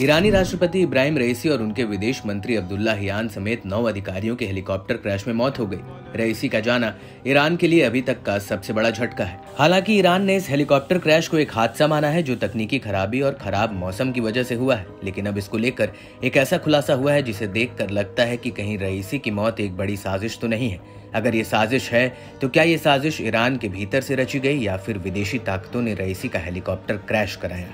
ईरानी राष्ट्रपति इब्राहिम रईसी और उनके विदेश मंत्री अब्दुल्ला हियान समेत 9 अधिकारियों के हेलीकॉप्टर क्रैश में मौत हो गई। रईसी का जाना ईरान के लिए अभी तक का सबसे बड़ा झटका है। हालांकि ईरान ने इस हेलीकॉप्टर क्रैश को एक हादसा माना है जो तकनीकी खराबी और खराब मौसम की वजह से हुआ है, लेकिन अब इसको लेकर एक ऐसा खुलासा हुआ है जिसे देखकर लगता है कि कहीं रईसी की मौत एक बड़ी साजिश तो नहीं है। अगर ये साजिश है तो क्या ये साजिश ईरान के भीतर से रची गई या फिर विदेशी ताकतों ने रईसी का हेलीकॉप्टर क्रैश कराया?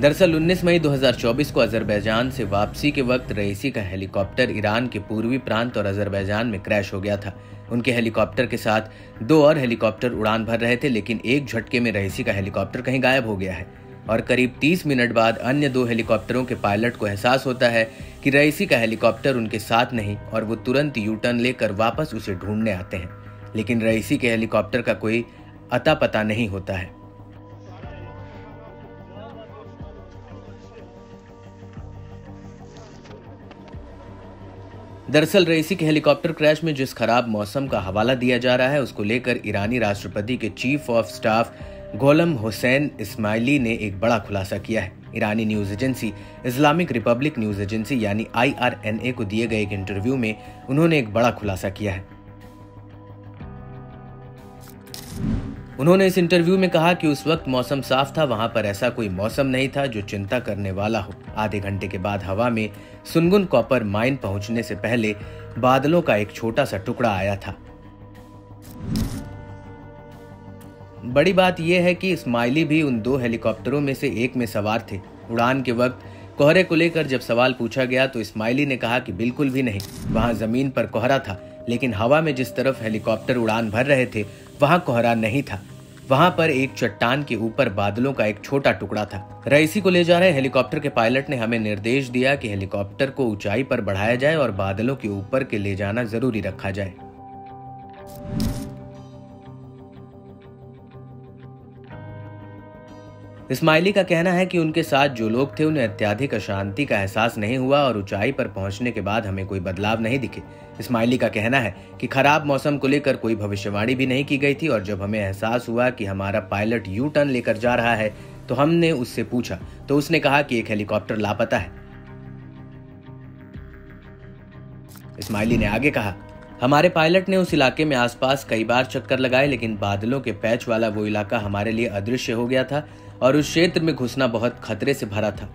दरअसल 19 मई 2024 को अजरबैजान से वापसी के वक्त रईसी का हेलीकॉप्टर ईरान के पूर्वी प्रांत और अजरबैजान में क्रैश हो गया था। उनके हेलीकॉप्टर के साथ 2 और हेलीकॉप्टर उड़ान भर रहे थे, लेकिन एक झटके में रईसी का हेलीकॉप्टर कहीं गायब हो गया है और करीब 30 मिनट बाद अन्य 2 हेलीकॉप्टरों के पायलट को एहसास होता है कि रईसी का हेलीकॉप्टर उनके साथ नहीं और वो तुरंत यू टर्न लेकर वापस उसे ढूंढने आते हैं, लेकिन रईसी के हेलीकॉप्टर का कोई अता पता नहीं होता है। दरअसल रईसी के हेलीकॉप्टर क्रैश में जिस खराब मौसम का हवाला दिया जा रहा है उसको लेकर ईरानी राष्ट्रपति के chief of staff Gholam Hossein Esmaili ने एक बड़ा खुलासा किया है। ईरानी news agency Islamic Republic News Agency यानी IRNA को दिए गए एक इंटरव्यू में उन्होंने एक बड़ा खुलासा किया है। उन्होंने इस इंटरव्यू में कहा कि उस वक्त मौसम साफ था, वहां पर ऐसा कोई मौसम नहीं था जो चिंता करने वाला हो। आधे घंटे के बाद हवा में सुनगुन कॉपर माइन पहुंचने से पहले बादलों का एक छोटा सा टुकड़ा आया था। बड़ी बात यह है कि इस्माइली भी उन 2 हेलीकॉप्टरों में से एक में सवार थे। उड़ान के वक्त कोहरे को लेकर जब सवाल पूछा गया तो इस्माइली ने कहा कि बिल्कुल भी नहीं, वहां जमीन पर कोहरा था, लेकिन हवा में जिस तरफ हेलीकॉप्टर उड़ान भर रहे थे वहां कोहरा नहीं था, वहां पर एक चट्टान के ऊपर बादलों का एक छोटा टुकड़ा था। रईसी को ले जा रहे हेलीकॉप्टर के पायलट ने हमें निर्देश दिया कि हेलीकॉप्टर को ऊंचाई पर बढ़ाया जाए और बादलों के ऊपर के ले जाना जरूरी रखा जाए। इस्माइली का कहना है कि उनके साथ जो लोग थे उन्हें अत्यधिक अशांति का एहसास नहीं हुआ और ऊंचाई पर पहुंचने के बाद हमें कोई बदलाव नहीं दिखे। इस्माइली का कहना है कि खराब मौसम को लेकर कोई भविष्यवाणी भी नहीं की गई थी और जब हमें एहसास हुआ कि हमारा पायलट यू टर्न लेकर जा रहा है तो हमने उससे पूछा तो उसने कहा कि एक हेलीकॉप्टर लापता है। इस्माइली ने आगे कहा, हमारे पायलट ने उस इलाके में आसपास कई बार चक्कर लगाए, लेकिन बादलों के पैच वाला वो इलाका हमारे लिए अदृश्य हो गया था और उस क्षेत्र में घुसना बहुत खतरे से भरा था।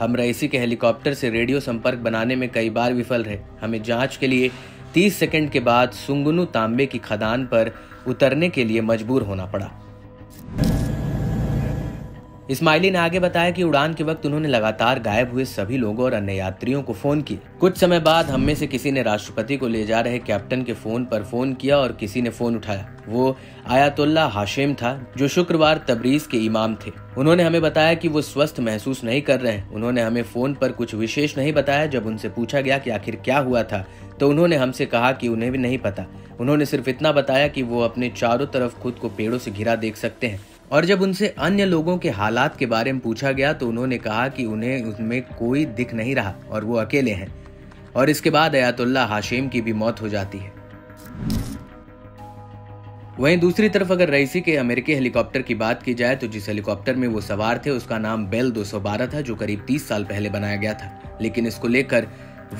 हम रईसी के हेलीकॉप्टर से रेडियो संपर्क बनाने में कई बार विफल रहे। हमें जांच के लिए 30 सेकंड के बाद सुंगुनू तांबे की खदान पर उतरने के लिए मजबूर होना पड़ा। इस्माइली ने आगे बताया कि उड़ान के वक्त उन्होंने लगातार गायब हुए सभी लोगों और अन्य यात्रियों को फोन किए। कुछ समय बाद हम में से किसी ने राष्ट्रपति को ले जा रहे कैप्टन के फोन पर फोन किया और किसी ने फोन उठाया। वो आयतुल्ला हाशेम था जो शुक्रवार तबरीज के इमाम थे। उन्होंने हमें बताया कि वो स्वस्थ महसूस नहीं कर रहे हैं। उन्होंने हमें फोन पर कुछ विशेष नहीं बताया। जब उनसे पूछा गया कि आखिर क्या हुआ था तो उन्होंने हमसे कहा कि उन्हें भी नहीं पता। उन्होंने सिर्फ इतना बताया कि वो अपने चारों तरफ खुद को पेड़ों से घिरा देख सकते हैं और जब उनसे अन्य लोगों के हालात के बारे में पूछा गया तो उन्होंने कहा कि उन्हें उसमें कोई दिख नहीं रहा और वो अकेले हैं। और इसके बाद आयतुल्ला हाशेम की भी मौत हो जाती है। वहीं दूसरी तरफ अगर रईसी के अमेरिकी हेलीकॉप्टर की बात की जाए तो जिस हेलीकॉप्टर में वो सवार थे उसका नाम बेल 212 था जो करीब 30 साल पहले बनाया गया था, लेकिन इसको लेकर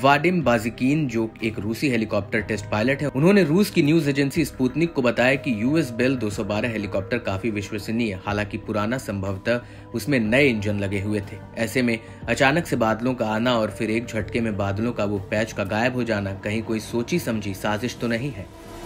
वादिम बाजिकीन जो एक रूसी हेलीकॉप्टर टेस्ट पायलट है उन्होंने रूस की न्यूज एजेंसी स्पूतनिक को बताया कि US बेल 212 हेलीकॉप्टर काफी विश्वसनीय, हालांकि पुराना, संभवतः उसमें नए इंजन लगे हुए थे। ऐसे में अचानक से बादलों का आना और फिर एक झटके में बादलों का वो पैच का गायब हो जाना कहीं कोई सोची समझी साजिश तो नहीं है।